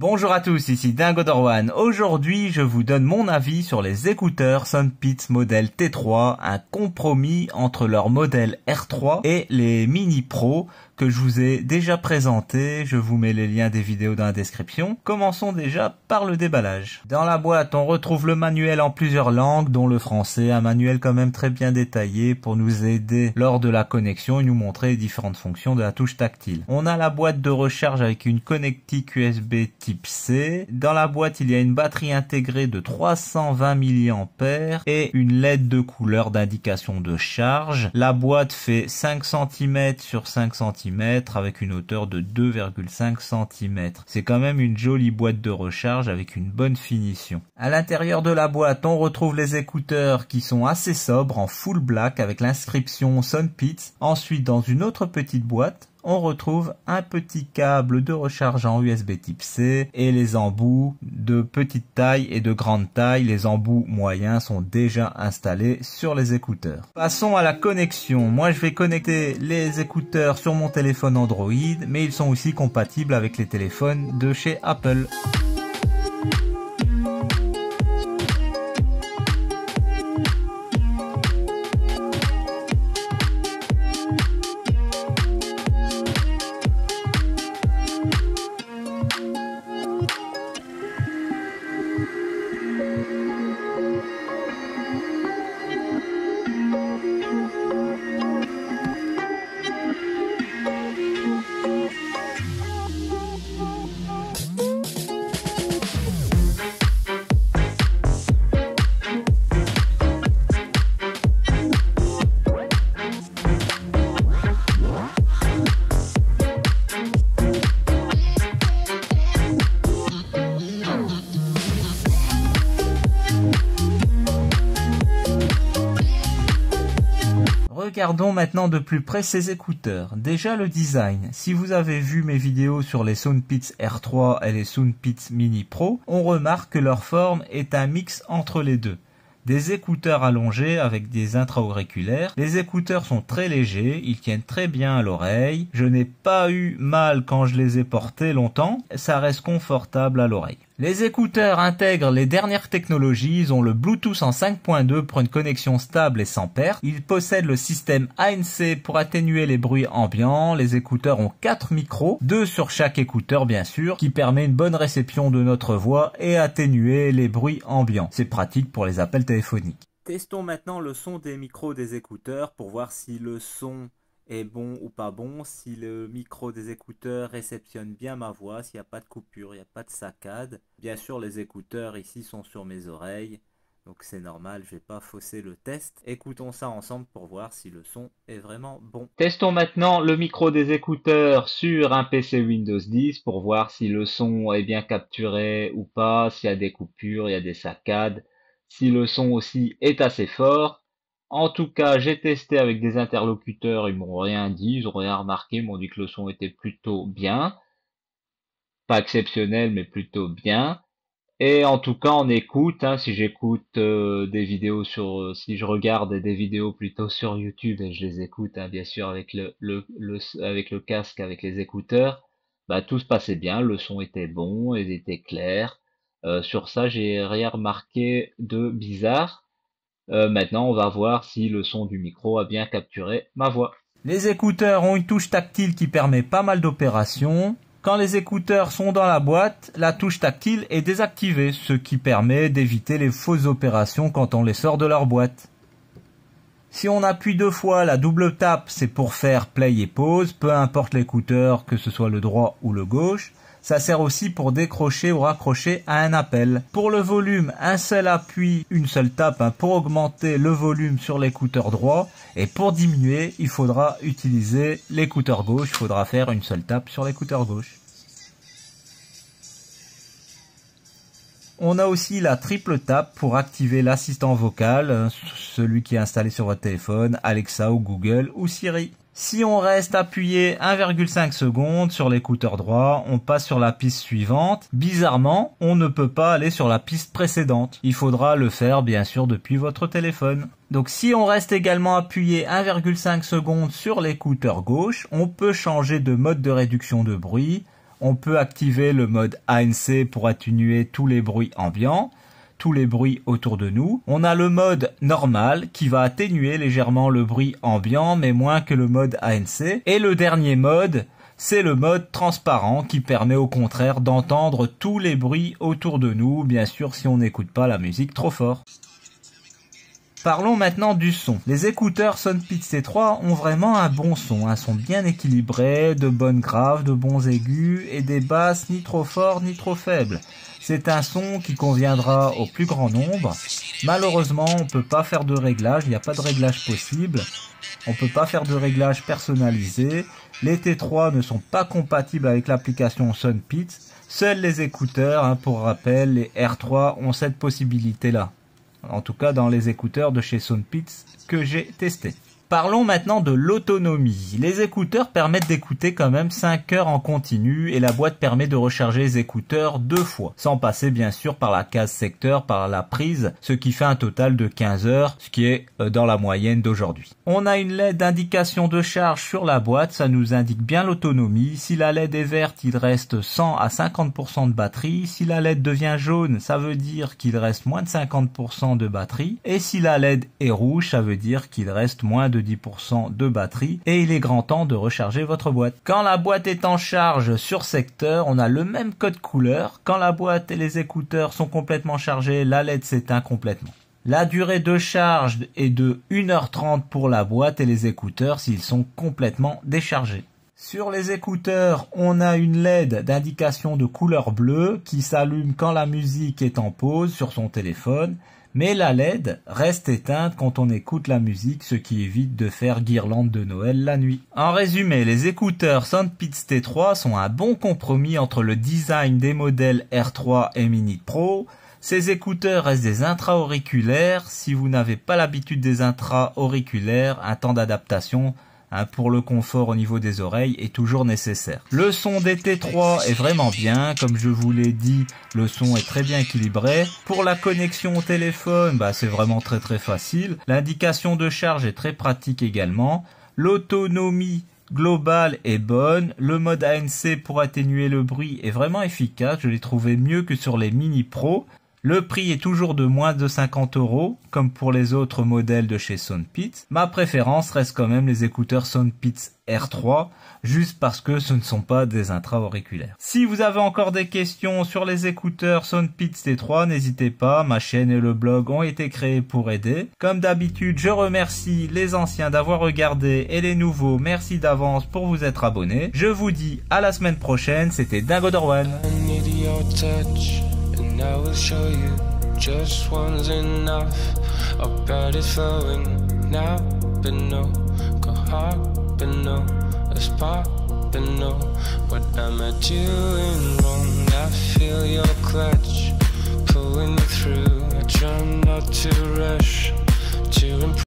Bonjour à tous, ici DingoDorwan. Aujourd'hui, je vous donne mon avis sur les écouteurs SoundPeats modèle T3, un compromis entre leur modèle Air 3 et les Mini Pro que je vous ai déjà présenté. Je vous mets les liens des vidéos dans la description. Commençons déjà par le déballage. Dans la boîte, on retrouve le manuel en plusieurs langues, dont le français, un manuel quand même très bien détaillé pour nous aider lors de la connexion et nous montrer les différentes fonctions de la touche tactile. On a la boîte de recharge avec une connectique USB Type C. Dans la boîte, il y a une batterie intégrée de 320 mAh et une LED de couleur d'indication de charge. La boîte fait 5 cm sur 5 cm avec une hauteur de 2,5 cm. C'est quand même une jolie boîte de recharge avec une bonne finition. À l'intérieur de la boîte, on retrouve les écouteurs qui sont assez sobres en full black avec l'inscription SoundPeats. Ensuite, dans une autre petite boîte, on retrouve un petit câble de recharge en USB type C et les embouts de petite taille et de grande taille. Les embouts moyens sont déjà installés sur les écouteurs. Passons à la connexion. Moi, je vais connecter les écouteurs sur mon téléphone Android, mais ils sont aussi compatibles avec les téléphones de chez Apple. Regardons maintenant de plus près ces écouteurs. Déjà le design. Si vous avez vu mes vidéos sur les SoundPeats Air 3 et les SoundPeats Mini Pro, on remarque que leur forme est un mix entre les deux. Des écouteurs allongés avec des intra-auriculaires. Les écouteurs sont très légers, ils tiennent très bien à l'oreille. Je n'ai pas eu mal quand je les ai portés longtemps, ça reste confortable à l'oreille. Les écouteurs intègrent les dernières technologies, ils ont le Bluetooth en 5.2 pour une connexion stable et sans perte. Ils possèdent le système ANC pour atténuer les bruits ambiants. Les écouteurs ont 4 micros, 2 sur chaque écouteur bien sûr, qui permet une bonne réception de notre voix et atténuer les bruits ambiants. C'est pratique pour les appels téléphoniques. Testons maintenant le son des micros des écouteurs pour voir si le son est bon ou pas bon, si le micro des écouteurs réceptionne bien ma voix, s'il n'y a pas de coupure, il n'y a pas de saccade. Bien sûr, les écouteurs ici sont sur mes oreilles, donc c'est normal, je vais pas fausser le test. Écoutons ça ensemble pour voir si le son est vraiment bon. Testons maintenant le micro des écouteurs sur un PC Windows 10 pour voir si le son est bien capturé ou pas, s'il y a des coupures, il y a des saccades, si le son aussi est assez fort. En tout cas, j'ai testé avec des interlocuteurs, ils m'ont rien dit, ils n'ont rien remarqué, ils m'ont dit que le son était plutôt bien. Pas exceptionnel, mais plutôt bien. Et en tout cas, on écoute, si j'écoute des vidéos si je regarde des vidéos plutôt sur YouTube et je les écoute, bien sûr, avec le casque, avec les écouteurs, bah, tout se passait bien, le son était bon, il était clair. Sur ça, j'ai rien remarqué de bizarre. Maintenant, on va voir si le son du micro a bien capturé ma voix. Les écouteurs ont une touche tactile qui permet pas mal d'opérations. Quand les écouteurs sont dans la boîte, la touche tactile est désactivée, ce qui permet d'éviter les fausses opérations quand on les sort de leur boîte. Si on appuie deux fois, la double tape, c'est pour faire play et pause, peu importe l'écouteur, que ce soit le droit ou le gauche. Ça sert aussi pour décrocher ou raccrocher à un appel. Pour le volume, un seul appui, une seule tape pour augmenter le volume sur l'écouteur droit. Et pour diminuer, il faudra utiliser l'écouteur gauche. Il faudra faire une seule tape sur l'écouteur gauche. On a aussi la triple tape pour activer l'assistant vocal, celui qui est installé sur votre téléphone, Alexa ou Google ou Siri. Si on reste appuyé 1,5 secondes sur l'écouteur droit, on passe sur la piste suivante. Bizarrement, on ne peut pas aller sur la piste précédente. Il faudra le faire, bien sûr, depuis votre téléphone. Donc si on reste également appuyé 1,5 secondes sur l'écouteur gauche, on peut changer de mode de réduction de bruit. On peut activer le mode ANC pour atténuer tous les bruits ambiants, tous les bruits autour de nous. On a le mode normal qui va atténuer légèrement le bruit ambiant, mais moins que le mode ANC. Et le dernier mode, c'est le mode transparent qui permet au contraire d'entendre tous les bruits autour de nous, bien sûr si on n'écoute pas la musique trop fort. Parlons maintenant du son. Les écouteurs SoundPeats T3 ont vraiment un bon son, un son bien équilibré, de bonnes graves, de bons aigus et des basses ni trop fortes ni trop faibles. C'est un son qui conviendra au plus grand nombre. Malheureusement, on ne peut pas faire de réglage, il n'y a pas de réglage possible. On ne peut pas faire de réglage personnalisé. Les T3 ne sont pas compatibles avec l'application SoundPeats. Seuls les écouteurs, pour rappel, les Air 3 ont cette possibilité-là. En tout cas dans les écouteurs de chez SoundPeats que j'ai testé. Parlons maintenant de l'autonomie. Les écouteurs permettent d'écouter quand même 5 heures en continu et la boîte permet de recharger les écouteurs 2 fois, sans passer bien sûr par la case secteur, par la prise, ce qui fait un total de 15 heures, ce qui est dans la moyenne d'aujourd'hui. On a une LED d'indication de charge sur la boîte, ça nous indique bien l'autonomie. Si la LED est verte, il reste 100 à 50% de batterie. Si la LED devient jaune, ça veut dire qu'il reste moins de 50% de batterie. Et si la LED est rouge, ça veut dire qu'il reste moins de 10% de batterie et il est grand temps de recharger votre boîte. Quand la boîte est en charge sur secteur, on a le même code couleur. Quand la boîte et les écouteurs sont complètement chargés, la LED s'éteint complètement. La durée de charge est de 1h30 pour la boîte et les écouteurs s'ils sont complètement déchargés. Sur les écouteurs, on a une LED d'indication de couleur bleue qui s'allume quand la musique est en pause sur son téléphone. Mais la LED reste éteinte quand on écoute la musique, ce qui évite de faire guirlande de Noël la nuit. En résumé, les écouteurs SoundPeats T3 sont un bon compromis entre le design des modèles Air 3 et Mini Pro. Ces écouteurs restent des intra-auriculaires. Si vous n'avez pas l'habitude des intra-auriculaires, un temps d'adaptation pour le confort au niveau des oreilles est toujours nécessaire. Le son des T3 est vraiment bien, comme je vous l'ai dit, le son est très bien équilibré. Pour la connexion au téléphone, c'est vraiment très très facile. L'indication de charge est très pratique également. L'autonomie globale est bonne. Le mode ANC pour atténuer le bruit est vraiment efficace. Je l'ai trouvé mieux que sur les Mini Pro. Le prix est toujours de moins de 50 €, comme pour les autres modèles de chez SoundPeats. Ma préférence reste quand même les écouteurs SoundPeats Air 3, juste parce que ce ne sont pas des intra-auriculaires. Si vous avez encore des questions sur les écouteurs SoundPeats T3, n'hésitez pas, ma chaîne et le blog ont été créés pour aider. Comme d'habitude, je remercie les anciens d'avoir regardé et les nouveaux, merci d'avance pour vous être abonnés. Je vous dis à la semaine prochaine, c'était DingoDorwan. I will show you just one's enough. I bet it's flowing now, but no, go hard, but no, it's popping, no. What am I doing wrong?